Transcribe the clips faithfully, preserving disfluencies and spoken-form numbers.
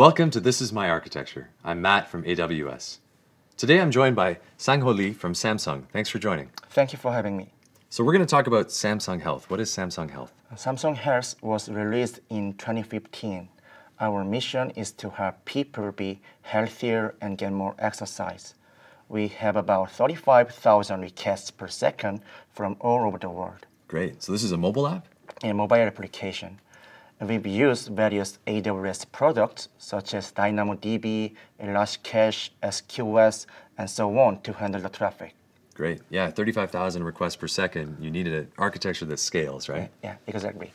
Welcome to This Is My Architecture. I'm Matt from A W S. Today I'm joined by Sangho Lee from Samsung. Thanks for joining. Thank you for having me. So we're going to talk about Samsung Health. What is Samsung Health? Samsung Health was released in twenty fifteen. Our mission is to help people be healthier and get more exercise. We have about thirty-five thousand requests per second from all over the world. Great. So this is a mobile app? A mobile application. We've used various A W S products, such as DynamoDB, ElastiCache, S Q S, and so on, to handle the traffic. Great. Yeah, thirty-five thousand requests per second. You needed an architecture that scales, right? Yeah, exactly.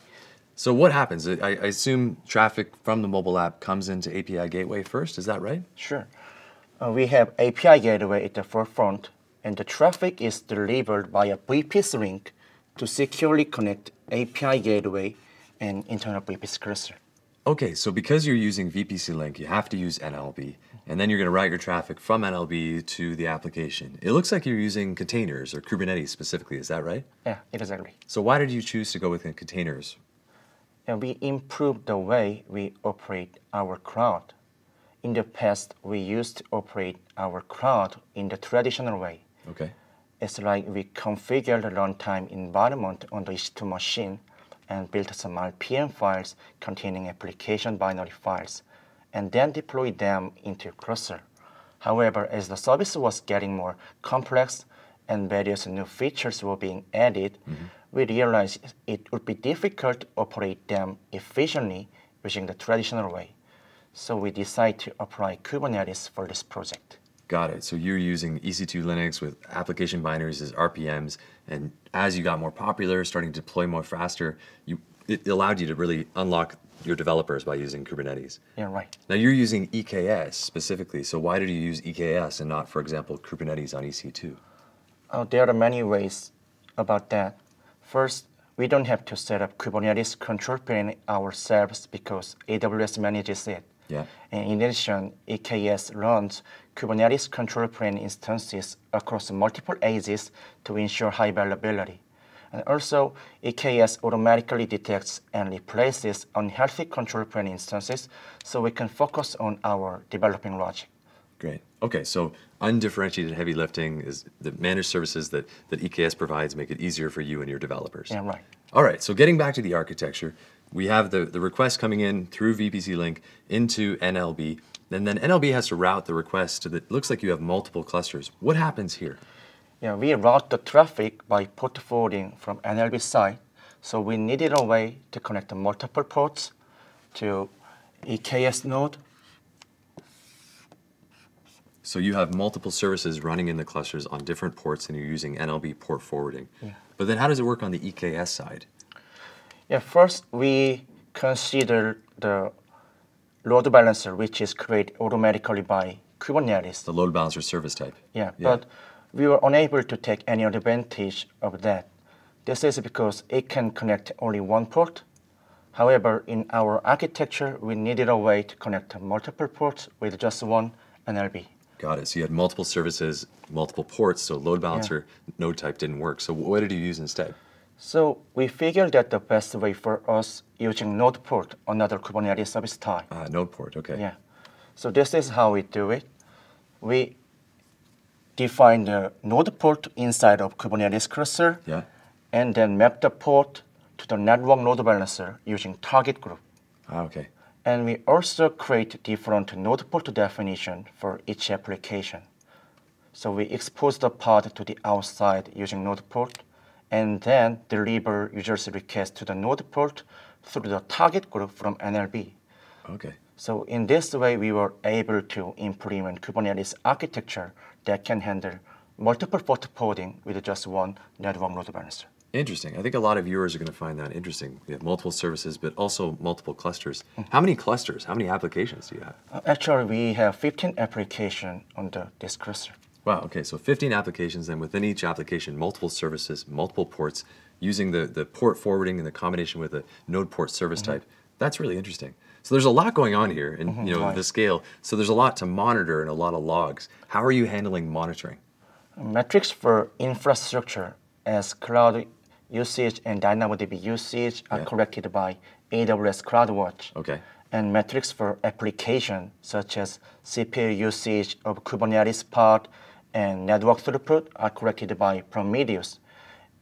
So what happens? I, I assume traffic from the mobile app comes into A P I Gateway first. Is that right? Sure. Uh, we have A P I Gateway at the forefront, and the traffic is delivered by a V P C link to securely connect A P I Gateway and internal V P C cursor. Okay, so because you're using V P C link, you have to use N L B, and then you're going to route your traffic from N L B to the application. It looks like you're using containers, or Kubernetes specifically, is that right? Yeah, exactly. So why did you choose to go within containers? And we improved the way we operate our cloud. In the past, we used to operate our cloud in the traditional way. Okay. It's like we configured the runtime environment on the E C two machine and built some R P M files containing application binary files, and then deployed them into a cluster. However, as the service was getting more complex and various new features were being added, mm-hmm. we realized it would be difficult to operate them efficiently using the traditional way. So we decided to apply Kubernetes for this project. Got it. So you're using E C two Linux with application binaries as R P Ms, and as you got more popular, starting to deploy more faster, you, it allowed you to really unlock your developers by using Kubernetes. Yeah, right. Now you're using E K S specifically, so why did you use E K S and not, for example, Kubernetes on E C two? Oh, there are many ways about that. First, we don't have to set up Kubernetes control plane ourselves because A W S manages it. Yeah. And in addition, E K S runs Kubernetes control plane instances across multiple A Zs to ensure high availability. And also, E K S automatically detects and replaces unhealthy control plane instances so we can focus on our developing logic. Great. Okay, so undifferentiated heavy lifting is the managed services that, that E K S provides make it easier for you and your developers. Yeah, right. All right, so getting back to the architecture, we have the, the request coming in through V P C link into N L B, and then N L B has to route the request to the, it looks like you have multiple clusters. What happens here? Yeah, we route the traffic by port forwarding from N L B side, so we needed a way to connect multiple ports to E K S node. So you have multiple services running in the clusters on different ports, and you're using N L B port forwarding. Yeah. But then how does it work on the E K S side? Yeah, first we consider the load balancer, which is created automatically by Kubernetes. The load balancer service type. Yeah, yeah, but we were unable to take any advantage of that. This is because it can connect only one port. However, in our architecture, we needed a way to connect multiple ports with just one N L B. Got it. So you had multiple services, multiple ports, so load balancer yeah. node type didn't work. So what did you use instead? So we figured that the best way for us using node port, another Kubernetes service type. Ah, uh, node port, okay. Yeah. So this is how we do it. We define the node port inside of Kubernetes cluster, yeah. and then map the port to the network load balancer using target group. Ah, okay. And we also create different node port definition for each application. So we expose the pod to the outside using node port, and then deliver user's request to the node port through the target group from N L B. Okay. So in this way, we were able to implement Kubernetes architecture that can handle multiple port forwarding with just one network load balancer. Interesting. I think a lot of viewers are going to find that interesting. We have multiple services, but also multiple clusters. Mm-hmm. How many clusters, how many applications do you have? Uh, actually, we have fifteen applications on the, this cluster. Wow, okay, so fifteen applications, and within each application, multiple services, multiple ports, using the, the port forwarding and the combination with a node port service mm-hmm. type. That's really interesting. So there's a lot going on here, and mm-hmm. you know, right. the scale. So there's a lot to monitor and a lot of logs. How are you handling monitoring? Metrics for infrastructure as cloud usage and DynamoDB usage are yeah. collected by A W S CloudWatch. Okay. and metrics for application, such as C P U usage of Kubernetes pod and network throughput are collected by Prometheus.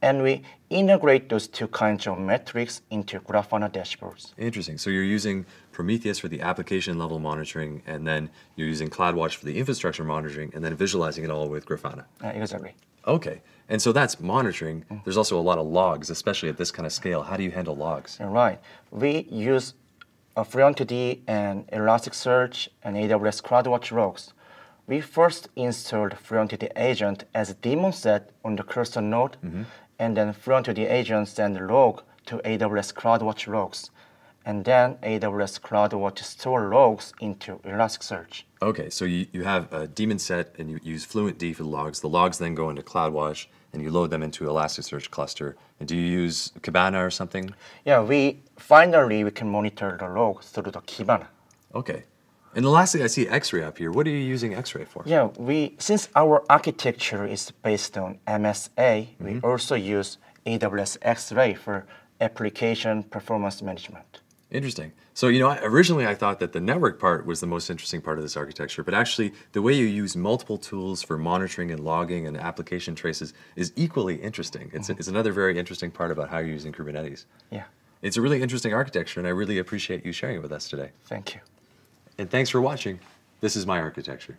And we integrate those two kinds of metrics into Grafana dashboards. Interesting. So you're using Prometheus for the application level monitoring, and then you're using CloudWatch for the infrastructure monitoring, and then visualizing it all with Grafana. Uh, exactly. Okay. And so that's monitoring. Mm. There's also a lot of logs, especially at this kind of scale. How do you handle logs? Right. We use uh, Fluentd and Elasticsearch and A W S CloudWatch Logs. We first installed Fluentd agent as a daemon set on the cursor node, mm-hmm. and then Fluentd agent send log to A W S CloudWatch Logs, and then A W S CloudWatch store logs into Elasticsearch. Okay, so you, you have a daemon set and you use Fluentd for the logs. The logs then go into CloudWatch and you load them into Elasticsearch cluster. And do you use Kibana or something? Yeah, we finally we can monitor the log through the Kibana. Okay. And lastly, I see X-Ray up here. What are you using X-Ray for? Yeah, we since our architecture is based on M S A, mm-hmm. we also use A W S X-Ray for application performance management. Interesting. So, you know, originally I thought that the network part was the most interesting part of this architecture, but actually the way you use multiple tools for monitoring and logging and application traces is equally interesting. It's, mm-hmm. it's another very interesting part about how you're using Kubernetes. Yeah. It's a really interesting architecture, and I really appreciate you sharing it with us today. Thank you. And thanks for watching. This is my architecture.